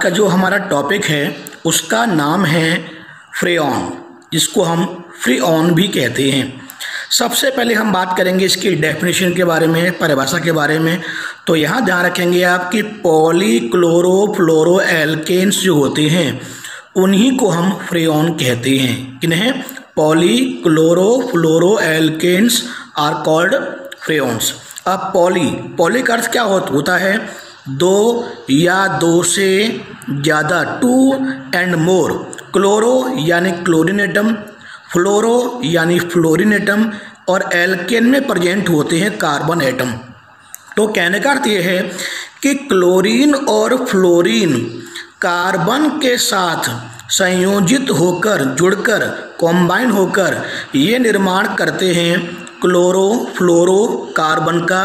आज का जो हमारा टॉपिक है उसका नाम है फ्रेऑन, जिसको हम फ्रीऑन भी कहते हैं। सबसे पहले हम बात करेंगे इसकी डेफिनेशन के बारे में, परिभाषा के बारे में। तो यहाँ ध्यान रखेंगे आप कि पॉली क्लोरो फ्लोरो एल्केन्स जो होते हैं उन्हीं को हम फ्रेऑन कहते हैं। किन्हें? Poly chloro fluoro alkanes are called freons. अब पॉली का अर्थ क्या होता है? दो या दो से ज़्यादा, टू एंड मोर। क्लोरो यानी क्लोरीन एटम, फ्लोरो यानी फ्लोरीन एटम और एल्केन में प्रेजेंट होते हैं कार्बन एटम। तो कहने का अर्थ ये है कि क्लोरीन और फ्लोरीन कार्बन के साथ संयोजित होकर, जुड़कर, कॉम्बाइन होकर ये निर्माण करते हैं क्लोरो फ्लोरो कार्बन का,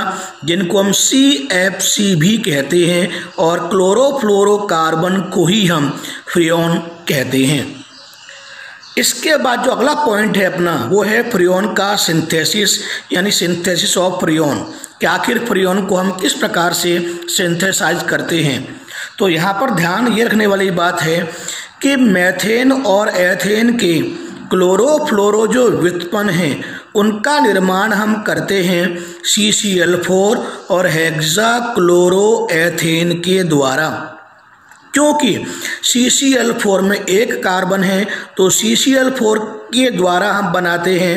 जिनको हम CFC भी कहते हैं, और क्लोरो फ्लोरो कार्बन को ही हम फ्रीऑन कहते हैं। इसके बाद जो अगला पॉइंट है अपना, वो है फ्रीऑन का सिंथेसिस, यानी सिंथेसिस ऑफ फ्रीऑन, कि आखिर फ्रीऑन को हम किस प्रकार से सिंथेसाइज करते हैं। तो यहाँ पर ध्यान ये रखने वाली बात है कि मैथेन और एथेन के क्लोरो फ्लोरो जो व्युत्पन्न हैं उनका निर्माण हम करते हैं CCl4 और हेक्सा क्लोरोएथेन के द्वारा, क्योंकि CCl4 में एक कार्बन है तो CCl4 के द्वारा हम बनाते हैं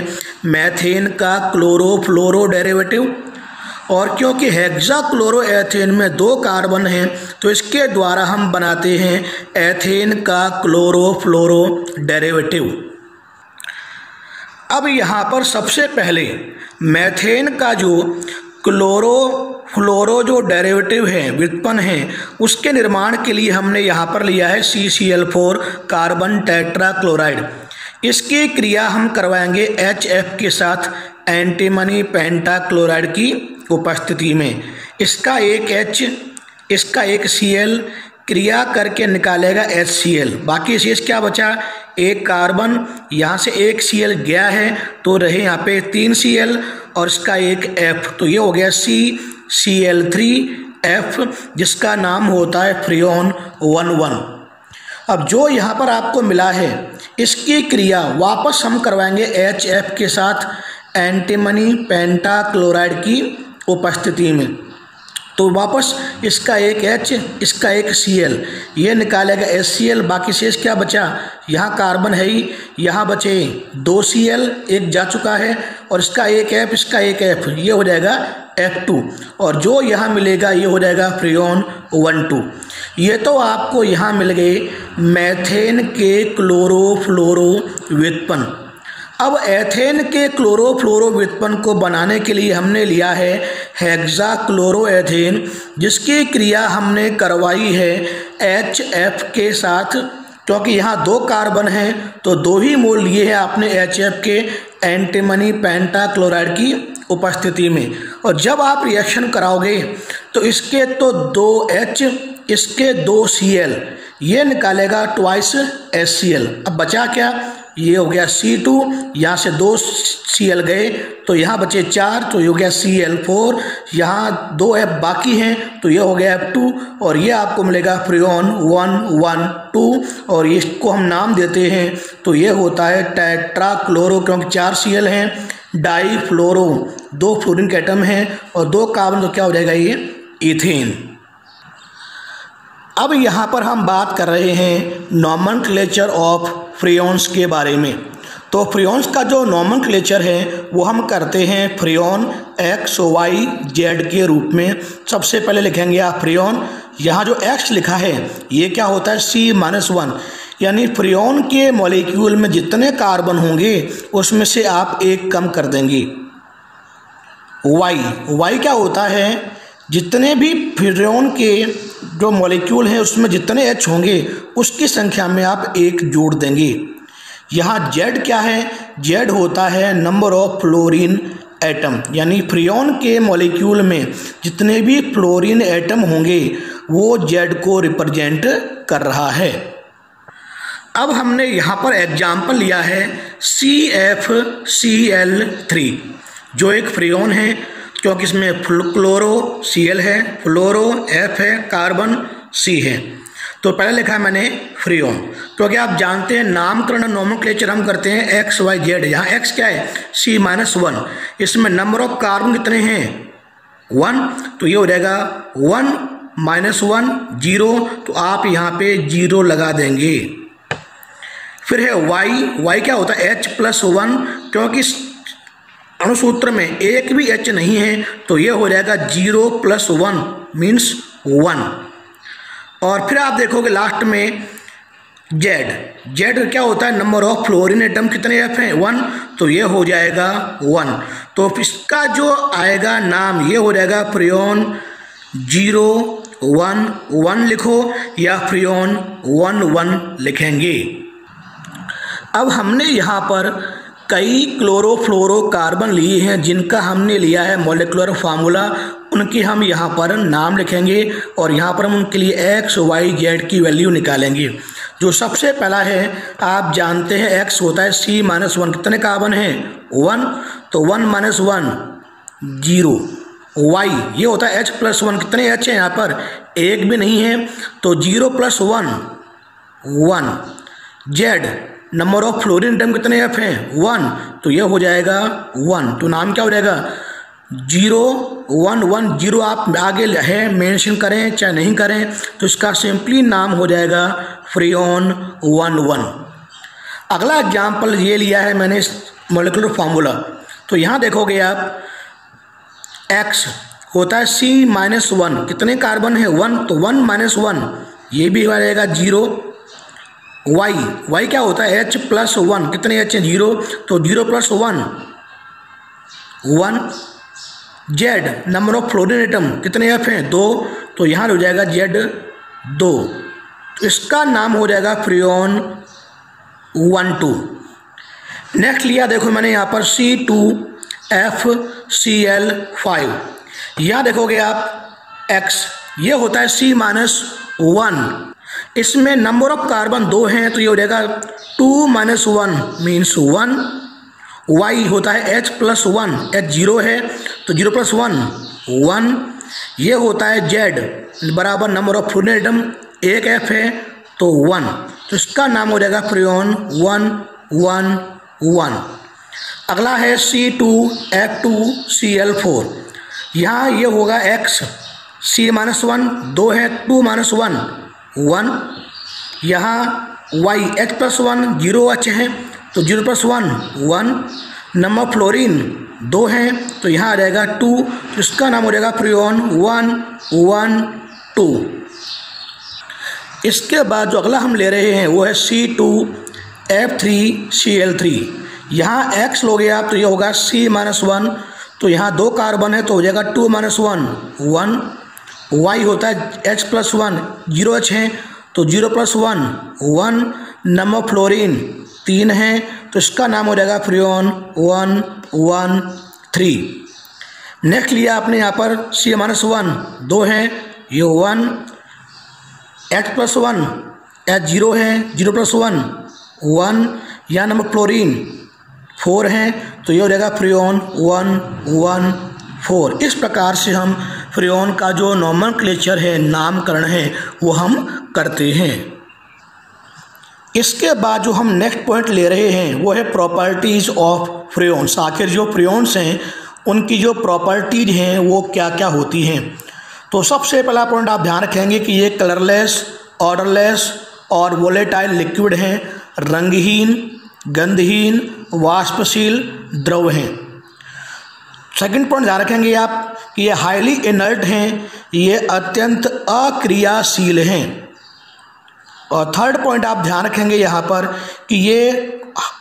मैथेन का क्लोरो फ्लोरो डेरिवेटिव, और क्योंकि हेक्सा क्लोरोएथेन में दो कार्बन हैं तो इसके द्वारा हम बनाते हैं एथेन का क्लोरो फ्लोरो डेरिवेटिव। अब यहाँ पर सबसे पहले मैथेन का जो क्लोरो फ्लोरो जो डेरिवेटिव है, व्युत्पन्न है, उसके निर्माण के लिए हमने यहाँ पर लिया है CCl4 कार्बन टेट्राक्लोराइड। इसकी क्रिया हम करवाएंगे HF के साथ, एंटीमनी पेंटाक्लोराइड की उपस्थिति में। इसका एक H, इसका एक Cl, क्रिया करके निकालेगा HCl। बाकी शेष क्या बचा? एक कार्बन, यहाँ से एक Cl गया है तो रहे यहाँ पे 3 Cl और इसका एक F, तो ये हो गया CCl3F, जिसका नाम होता है फ्रीऑन 11। अब जो यहाँ पर आपको मिला है इसकी क्रिया वापस हम करवाएंगे HF के साथ, एंटीमनी पेंटाक्लोराइड की उपस्थिति में। तो वापस इसका एक H, इसका एक Cl, ये निकालेगा HCl। बाकी शेष क्या बचा? यहाँ कार्बन है ही, यहाँ बचे 2 Cl, एक जा चुका है, और इसका एक F, इसका एक F, ये हो जाएगा F2, और जो यहाँ मिलेगा ये हो जाएगा फ्रीऑन 12। ये तो आपको यहाँ मिल गए मैथेन के क्लोरो फ्लोरो व्युत्पन्न। अब एथेन के क्लोरो फ्लोरो व्युत्पन्न को बनाने के लिए हमने लिया है हेक्सा क्लोरोएथेन, जिसकी क्रिया हमने करवाई है HF के साथ, क्योंकि यहाँ दो कार्बन हैं तो दो ही मोल लिए हैं आपने HF के, एंटीमनी पेंटाक्लोराइड की उपस्थिति में। और जब आप रिएक्शन कराओगे तो इसके तो 2H, इसके 2 Cl, ये निकालेगा ट्वाइस HCl। अब बचा क्या? ये हो गया C2, यहाँ से 2 Cl गए तो यहाँ बचे 4, तो ये हो गया Cl4, यहाँ 2 F बाकी हैं तो ये हो गया F2, और ये आपको मिलेगा फ्रीऑन 112, और इसको हम नाम देते हैं तो ये होता है टेट्राक्लोरो, क्योंकि 4 Cl हैं, डाई फ्लोरो, 2 फ्लोरीन के एटम हैं और 2 कार्बन, तो क्या हो जाएगा ये ईथेन। अब यहाँ पर हम बात कर रहे हैं नॉमेनक्लेचर ऑफ फ्रीऑन्स के बारे में। तो फ्रीऑन्स का जो नॉमेनक्लेचर है वो हम करते हैं फ्रीऑन XYZ के रूप में। सबसे पहले लिखेंगे आप फ्रीऑन, यहाँ जो X लिखा है ये क्या होता है? C-1, यानी फ्रीऑन के मॉलिक्यूल में जितने कार्बन होंगे उसमें से आप एक कम कर देंगे। Y क्या होता है? जितने भी फ्रीऑन के जो मॉलिक्यूल हैं उसमें जितने H होंगे उसकी संख्या में आप एक जोड़ देंगे। यहाँ Z क्या है? Z होता है नंबर ऑफ फ्लोरीन एटम, यानी फ्रीऑन के मॉलिक्यूल में जितने भी फ्लोरीन एटम होंगे वो Z को रिप्रेजेंट कर रहा है। अब हमने यहाँ पर एग्जाम्पल लिया है CFCl3, जो एक फ्रीऑन है, क्योंकि इसमें क्लोरो Cl है, फ्लोरो F है, कार्बन C है। तो पहले लिखा है मैंने फ्रीओम, क्योंकि आप जानते हैं नामकरण नोमेनक्लेचर हम करते हैं एक्स वाई जेड। यहाँ एक्स क्या है, C-1। इसमें नंबर ऑफ कार्बन कितने हैं, 1, तो ये हो जाएगा 1 - 1 0, तो आप यहाँ पे 0 लगा देंगे। फिर है वाई, वाई क्या होता है H+1, क्योंकि अणुसूत्र में एक भी H नहीं है, तो ये हो जाएगा 0+1 मीन्स 1। और फिर आप देखोगे लास्ट में जेड, जेड क्या होता है, नंबर ऑफ फ्लोरीन एटम कितने F हैं, 1, तो ये हो जाएगा 1। तो इसका जो आएगा नाम ये हो जाएगा फ्रीओन 0 1 1 लिखो या फ्रीओन 1 1 लिखेंगे। अब हमने यहाँ पर कई क्लोरोफ्लोरोकार्बन लिए हैं जिनका हमने लिया है मॉलिक्यूलर फार्मूला, उनकी हम यहाँ पर नाम लिखेंगे और यहाँ पर हम उनके लिए एक्स वाई जेड की वैल्यू निकालेंगे। जो सबसे पहला है आप जानते हैं एक्स होता है C-1, कितने कार्बन हैं, 1, तो 1 - 1 0। वाई ये होता है H+1, कितने H हैं यहाँ पर, एक भी नहीं है, तो 0+1 1। Z number of fluorine atom कितने F हैं, 1, तो यह हो जाएगा 1, तो नाम क्या हो जाएगा 0 1 1 0। आप आगे है मेंशन करें चाहे नहीं करें, तो इसका सिंपली नाम हो जाएगा फ्रीओन 1 1। अगला एग्जाम्पल ये लिया है मैंने मॉलिक्यूलर फार्मूला, तो यहाँ देखोगे आप X होता है C-1, कितने कार्बन है, 1, तो 1 - 1 ये भी हो जाएगा 0। वाई, वाई क्या होता है H+1, कितने H हैं, 0, तो 0+1 1। Z number of fluorine atom कितने F हैं, 2, तो यहाँ हो जाएगा Z 2, तो इसका नाम हो जाएगा फ्रीओन 1 2। नेक्स्ट लिया देखो मैंने यहाँ पर C2FCl5, यहाँ देखोगे आप X, ये होता है C-1, इसमें नंबर ऑफ कार्बन 2 हैं, तो ये हो जाएगा 2 - 1 मीन्स 1। वाई होता है H+1, H 0 है, तो 0+1 1। ये होता है जेड बराबर number of fluorine atom 1 F है, तो 1, तो इसका नाम हो जाएगा फ्रीओन 1 1 1। अगला है C2F2Cl4, यहाँ ये होगा X C-1, 2 है, 2 - 1 1। यहाँ वाई H+1 0H है, तो 0+1 1। नंबर फ्लोरीन 2 हैं, तो यहाँ आ जाएगा 2, तो इसका नाम हो जाएगा फ्रीओन 1 1 2। इसके बाद जो अगला हम ले रहे हैं वो है C2F3Cl3, यहाँ X लोगे आप तो ये होगा C-1, तो यहाँ 2 कार्बन है, तो हो जाएगा 2 - 1 1। वाई होता है H+1, 0H है, तो 0+1 1। नंबर फ्लोरीन 3 है, तो इसका नाम हो जाएगा फ्रीओन 1 1 3। नेक्स्ट लिया आपने यहाँ पर C-1, 2 है, ये 1, H+1 H 0 है, 0+1 1। यहाँ नंबर फ्लोरीन 4 है, तो ये हो जाएगा फ्रीओन 1 1 4। इस प्रकार से हम फ्रीओन का जो नोमेनक्लेचर है, नामकरण है, वो हम करते हैं। इसके बाद जो हम नेक्स्ट पॉइंट ले रहे हैं वो है प्रॉपर्टीज़ ऑफ फ्रीओन्स। आखिर जो फ्रीओन्स हैं उनकी जो प्रॉपर्टीज हैं वो क्या क्या होती हैं। तो सबसे पहला पॉइंट आप ध्यान रखेंगे कि ये कलरलेस, ऑर्डरलेस और वोलेटाइल लिक्विड हैं, रंगहीन, गंधहीन, वाष्पशील द्रव हैं। सेकंड पॉइंट ध्यान रखेंगे आप कि ये हाईली इनर्ट हैं, ये अत्यंत अक्रियाशील हैं। और थर्ड पॉइंट आप ध्यान रखेंगे यहाँ पर कि ये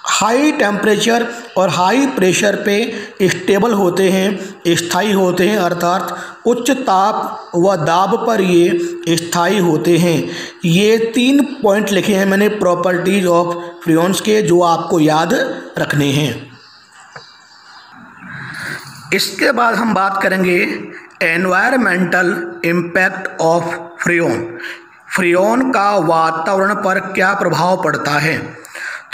हाई टेम्परेचर और हाई प्रेशर पे स्टेबल होते हैं, स्थायी होते हैं, अर्थात उच्च ताप व दाब पर ये स्थायी होते हैं। ये 3 पॉइंट लिखे हैं मैंने प्रॉपर्टीज़ ऑफ फ्रीओन्स के, जो आपको याद रखने हैं। इसके बाद हम बात करेंगे environmental impact of freon. Freon का वातावरण पर क्या प्रभाव पड़ता है।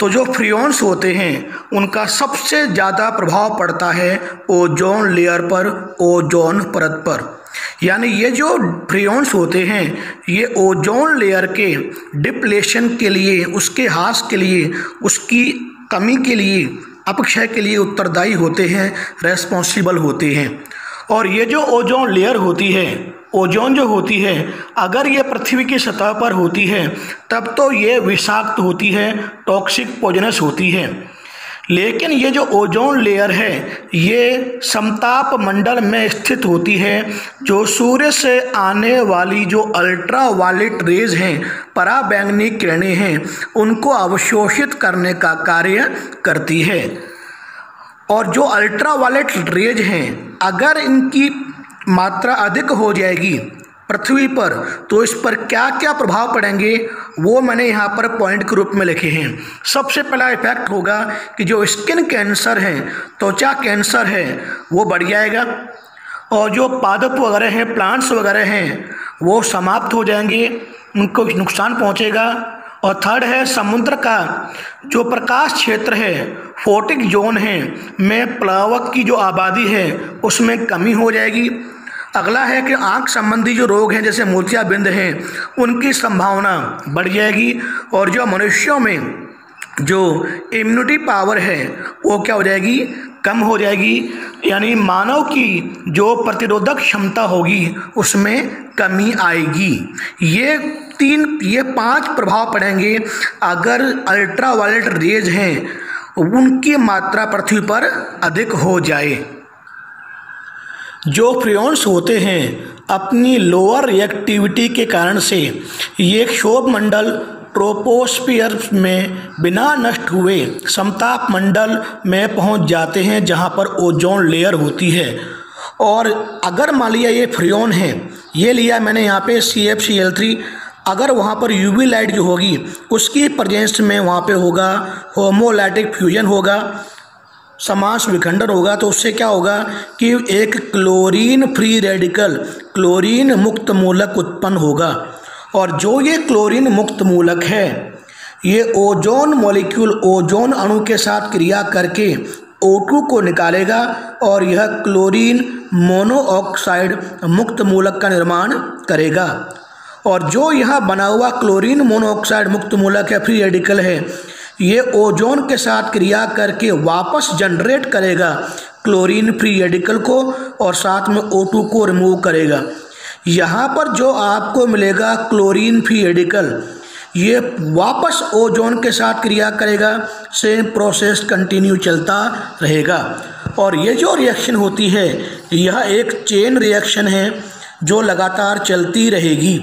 तो जो फ्रीओन्स होते हैं उनका सबसे ज़्यादा प्रभाव पड़ता है ओजोन लेयर पर, ओजोन परत पर। यानी ये जो फ्रियोन्स होते हैं ये ओजोन लेयर के डिप्लेशन के लिए, उसके ह्रास के लिए, उसकी कमी के लिए, अपक्षय के लिए उत्तरदायी होते हैं, रेस्पॉन्सिबल होते हैं। और ये जो ओजोन लेयर होती है, ओजोन जो होती है, अगर ये पृथ्वी की सतह पर होती है तब तो ये विषाक्त होती है, टॉक्सिक पॉइजनस होती है। लेकिन ये जो ओजोन लेयर है ये समताप मंडल में स्थित होती है, जो सूर्य से आने वाली जो अल्ट्रावायलेट रेज हैं, पराबैंगनी किरणें हैं, उनको अवशोषित करने का कार्य करती है। और जो अल्ट्रावायलेट रेज हैं अगर इनकी मात्रा अधिक हो जाएगी पृथ्वी पर तो इस पर क्या क्या प्रभाव पड़ेंगे वो मैंने यहाँ पर पॉइंट के रूप में लिखे हैं। सबसे पहला इफेक्ट होगा कि जो स्किन कैंसर है, त्वचा कैंसर है, वो बढ़ जाएगा। और जो पादप वगैरह हैं, प्लांट्स वगैरह हैं, वो समाप्त हो जाएंगे, उनको नुकसान पहुँचेगा। और थर्ड है समुद्र का जो प्रकाश क्षेत्र है, फोटिक जोन है, में प्लावक की जो आबादी है उसमें कमी हो जाएगी। अगला है कि आँख संबंधी जो रोग हैं जैसे मोतियाबिंद हैं उनकी संभावना बढ़ जाएगी। और जो मनुष्यों में जो इम्यूनिटी पावर है वो क्या हो जाएगी, कम हो जाएगी। यानी मानव की जो प्रतिरोधक क्षमता होगी उसमें कमी आएगी। ये 5 प्रभाव पड़ेंगे अगर अल्ट्रावायलेट रेज हैं उनकी मात्रा पृथ्वी पर अधिक हो जाए। जो फ्रियोन्स होते हैं अपनी लोअर रिएक्टिविटी के कारण से ये क्षोभ मंडल ट्रोपोस्फीयर में बिना नष्ट हुए समताप मंडल में पहुंच जाते हैं जहां पर ओजोन लेयर होती है। और अगर मान लिया ये फ्रियोन है, ये लिया मैंने यहाँ पे CFCl3, अगर वहाँ पर UV लाइट जो होगी उसकी प्रेजेंस में वहाँ पे होगा होमोलाइटिक फ्यूजन होगा, समास विखंडन होगा, तो उससे क्या होगा कि एक क्लोरीन फ्री रेडिकल, क्लोरीन मुक्त मूलक उत्पन्न होगा। और जो ये क्लोरीन मुक्त मूलक है ये ओजोन मॉलिक्यूल, ओजोन अणु के साथ क्रिया करके O2 को निकालेगा और यह क्लोरीन मोनोऑक्साइड मुक्त मूलक का निर्माण करेगा। और जो यह बना हुआ क्लोरीन मोनोऑक्साइड मुक्त मूलक है, फ्री रेडिकल है, ये ओजोन के साथ क्रिया करके वापस जनरेट करेगा क्लोरीन फ्री रेडिकल को और साथ में O2 को रिमूव करेगा। यहाँ पर जो आपको मिलेगा क्लोरीन फ्री रेडिकल, ये वापस ओजोन के साथ क्रिया करेगा, सेम प्रोसेस कंटिन्यू चलता रहेगा। और ये जो रिएक्शन होती है यह एक चेन रिएक्शन है जो लगातार चलती रहेगी।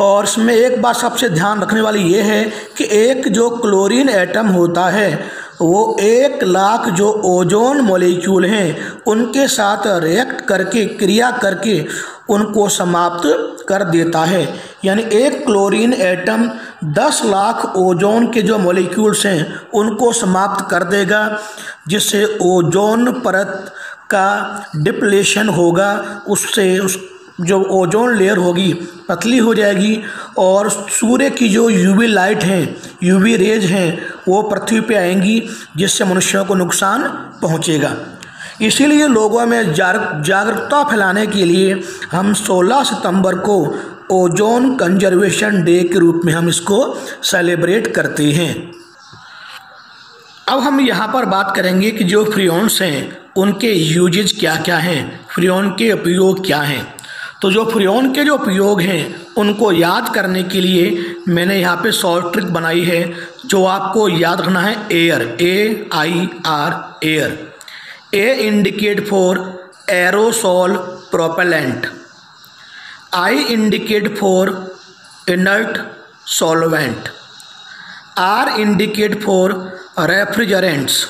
और इसमें एक बात सबसे ध्यान रखने वाली ये है कि एक जो क्लोरीन एटम होता है वो 1,00,000 जो ओजोन मॉलिक्यूल हैं उनके साथ रिएक्ट करके, क्रिया करके उनको समाप्त कर देता है। यानी एक क्लोरीन एटम 10,00,000 ओजोन के जो मॉलिक्यूल्स हैं उनको समाप्त कर देगा, जिससे ओजोन परत का डिप्लेशन होगा। उससे उस जो ओजोन लेयर होगी पतली हो जाएगी और सूर्य की जो UV लाइट हैं, UV रेज हैं, वो पृथ्वी पे आएंगी, जिससे मनुष्यों को नुकसान पहुंचेगा। इसीलिए लोगों में जागरूकता फैलाने के लिए हम 16 सितंबर को ओजोन कंजर्वेशन डे के रूप में हम इसको सेलिब्रेट करते हैं। अब हम यहाँ पर बात करेंगे कि जो फ्रियोन्स हैं उनके यूजेज क्या क्या हैं, फ्रियोन के उपयोग क्या हैं। तो जो फ्रियोन के जो उपयोग हैं उनको याद करने के लिए मैंने यहाँ पे शॉर्ट ट्रिक बनाई है जो आपको याद रखना है। Air, AIR, air. A indicate for aerosol propellant, I indicate for inert solvent, R indicate for refrigerants.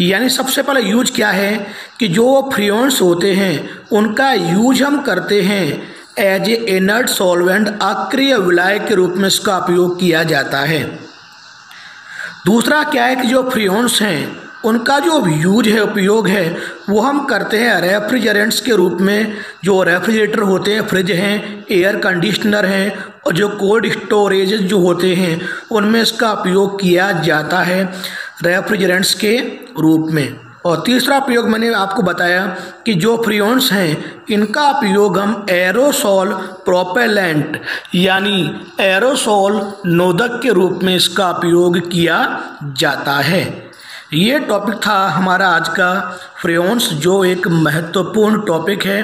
यानी सबसे पहला यूज क्या है कि जो फ्रियोन्स होते हैं उनका यूज हम करते हैं एज ए इनर्ट सॉल्वेंट, अक्रिय विलायक के रूप में इसका उपयोग किया जाता है। दूसरा क्या है कि जो फ्रियोन्स हैं उनका जो यूज है, उपयोग है, वो हम करते हैं रेफ्रिजरेंट्स के रूप में। जो रेफ्रिजरेटर होते हैं, फ्रिज हैं, एयर कंडीशनर हैं और जो कोल्ड स्टोरेज जो होते हैं उनमें इसका उपयोग किया जाता है रेफ्रिजरेंट्स के रूप में। और तीसरा प्रयोग मैंने आपको बताया कि जो फ्रियोन्स हैं इनका प्रयोग हम एरोसोल प्रोपेलेंट यानी एरोसोल नोदक के रूप में इसका प्रयोग किया जाता है। ये टॉपिक था हमारा आज का फ्रियोन्स, जो एक महत्वपूर्ण टॉपिक है।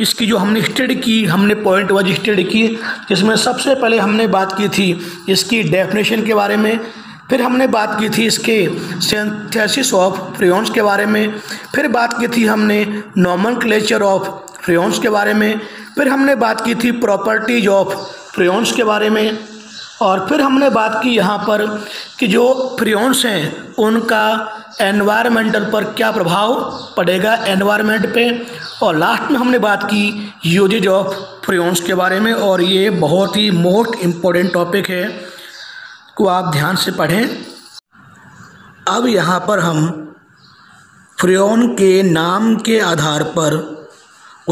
इसकी जो हमने स्टडी की, हमने पॉइंट वाइज स्टडी की, जिसमें सबसे पहले हमने बात की थी इसकी डेफिनेशन के बारे में, फिर हमने बात की थी इसके सिंथेसिस ऑफ फ्रियोन्स के बारे में, फिर बात की थी हमने नोमेनक्लेचर ऑफ फ्रियोन्स के बारे में, फिर हमने बात की थी प्रॉपर्टीज ऑफ फ्रियोन्स के बारे में, और फिर हमने बात की यहाँ पर कि जो फ्रियोन्स हैं उनका एनवायरमेंटल पर क्या प्रभाव पड़ेगा एनवायरमेंट पे, और लास्ट में हमने बात की यूजेज ऑफ फ्रियोन्स के बारे में। और ये बहुत ही मोस्ट इम्पोर्टेंट टॉपिक है को आप ध्यान से पढ़ें। अब यहाँ पर हम फ्रियोन के नाम के आधार पर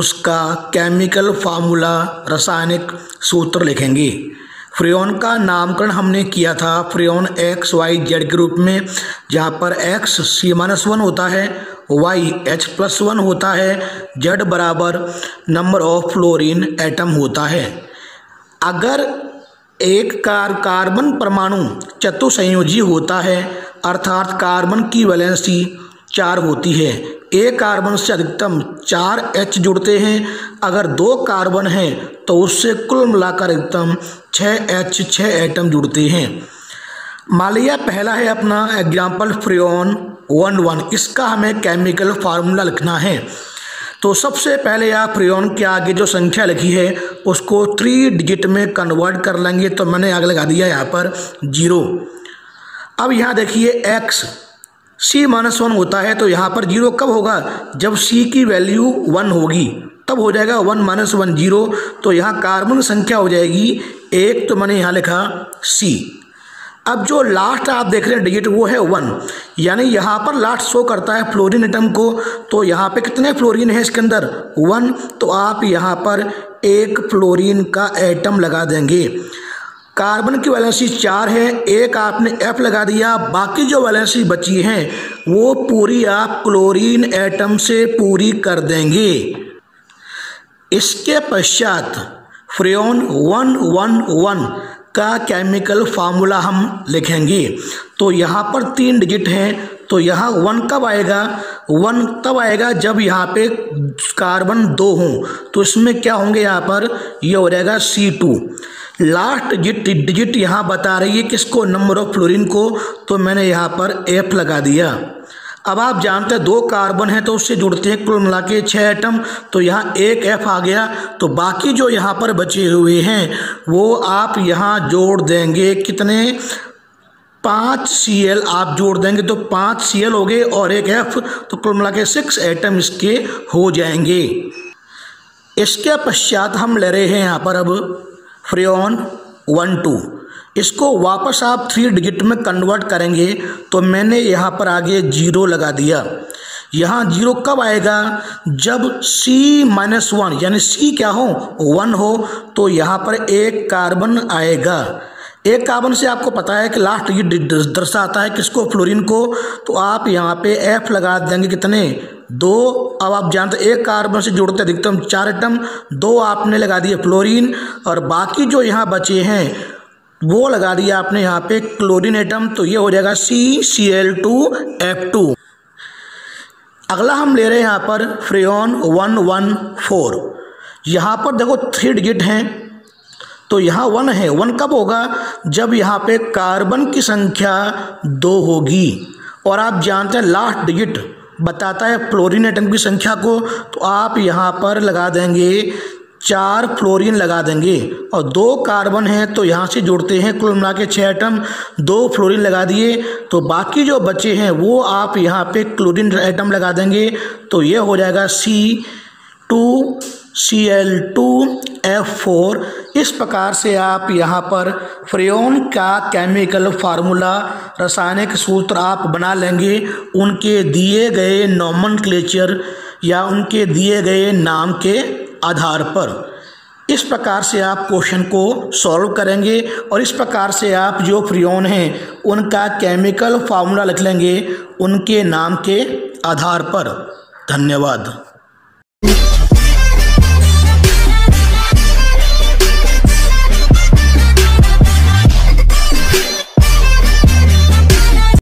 उसका केमिकल फार्मूला, रासायनिक सूत्र लिखेंगे। फ्रियोन का नामकरण हमने किया था फ्रियोन एक्स वाई जेड के रूप में, जहाँ पर एक्स C-1 होता है, वाई H+1 होता है, जेड बराबर नंबर ऑफ फ्लोरीन एटम होता है। अगर एक कार्बन परमाणु चतुसंयोजी होता है अर्थात कार्बन की वैलेंसी 4 होती है, एक कार्बन से अधिकतम 4H जुड़ते हैं। अगर 2 कार्बन हैं तो उससे कुल मिलाकर अधिकतम 6H 6 एटम जुड़ते हैं। मान लिया पहला है अपना एग्जाम्पल फ्रियोन 1,1, इसका हमें केमिकल फार्मूला लिखना है। तो सबसे पहले आप फ्रियोन के आगे जो संख्या लिखी है उसको 3 डिजिट में कन्वर्ट कर लेंगे, तो मैंने आगे लगा दिया यहाँ पर 0। अब यहाँ देखिए एक्स C-1 होता है, तो यहाँ पर 0 कब होगा, जब C की वैल्यू 1 होगी तब हो जाएगा 1 - 1 0। तो यहाँ कार्बन संख्या हो जाएगी 1, तो मैंने यहाँ लिखा C। अब जो लास्ट आप देख रहे हैं डिजिट वो है 1, यानी यहाँ पर लास्ट शो करता है फ्लोरीन एटम को। तो यहाँ पे कितने फ्लोरीन है इसके अंदर, 1, तो आप यहाँ पर 1 फ्लोरीन का एटम लगा देंगे। कार्बन की वैलेंसी 4 है, 1 आपने F लगा दिया, बाकी जो वैलेंसी बची हैं वो पूरी आप क्लोरीन एटम से पूरी कर देंगे। इसके पश्चात फ्रियोन 1,1,1 का केमिकल फार्मूला हम लिखेंगे। तो यहाँ पर 3 डिजिट हैं, तो यहाँ 1 कब आएगा, 1 तब आएगा जब यहाँ पे कार्बन 2 हों, तो इसमें क्या होंगे, यहाँ पर ये हो जाएगा C2। लास्ट डिजिट यहाँ बता रही है किसको, नंबर ऑफ फ्लोरीन को, तो मैंने यहाँ पर F लगा दिया। अब आप जानते हैं 2 कार्बन हैं तो उससे जुड़ते हैं कुल मिला के 6 एटम, तो यहाँ 1 F आ गया। तो बाकी जो यहाँ पर बचे हुए हैं वो आप यहाँ जोड़ देंगे, कितने, 5 Cl आप जोड़ देंगे, तो 5 Cl हो गए और 1 F, तो कुल मिला के 6 एटम इसके हो जाएंगे। इसके पश्चात हम ले रहे हैं यहाँ पर अब फ्रियोन 1,2, इसको वापस आप 3 डिजिट में कन्वर्ट करेंगे, तो मैंने यहाँ पर आगे 0 लगा दिया। यहाँ 0 कब आएगा, जब C-1 यानी C क्या हो, 1 हो, तो यहाँ पर 1 कार्बन आएगा। 1 कार्बन से आपको पता है कि लास्ट ये दर्शाता है किसको, फ्लोरीन को, तो आप यहाँ पे F लगा देंगे, कितने, 2। अब आप जानते हैं 1 कार्बन से जुड़ते अधिकतम 4 एटम, 2 आपने लगा दिए फ्लोरीन, और बाकी जो यहाँ बचे हैं वो लगा दिया आपने यहाँ पे क्लोरीन एटम, तो ये हो जाएगा CCl2F2। अगला हम ले रहे हैं यहाँ पर फ्रियोन 1,1,4, यहाँ पर देखो 3 डिजिट हैं, तो यहाँ 1 है, 1 कब होगा, जब यहाँ पे कार्बन की संख्या 2 होगी, और आप जानते हैं लास्ट डिजिट बताता है फ्लोरीन एटम की संख्या को, तो आप यहाँ पर लगा देंगे 4 फ्लोरीन लगा देंगे, और 2 कार्बन हैं तो यहाँ से जुड़ते हैं कुल मिला के 6 एटम, 2 फ्लोरीन लगा दिए, तो बाकी जो बचे हैं वो आप यहाँ पे क्लोरीन एटम लगा देंगे, तो ये हो जाएगा C2Cl2F4। इस प्रकार से आप यहाँ पर फ्रियोन का केमिकल फार्मूला, रासायनिक सूत्र आप बना लेंगे उनके दिए गए नोमेनक्लेचर या उनके दिए गए नाम के आधार पर। इस प्रकार से आप क्वेश्चन को सॉल्व करेंगे, और इस प्रकार से आप जो फ्रियोन हैं उनका केमिकल फार्मूला लिख लेंगे उनके नाम के आधार पर। धन्यवाद।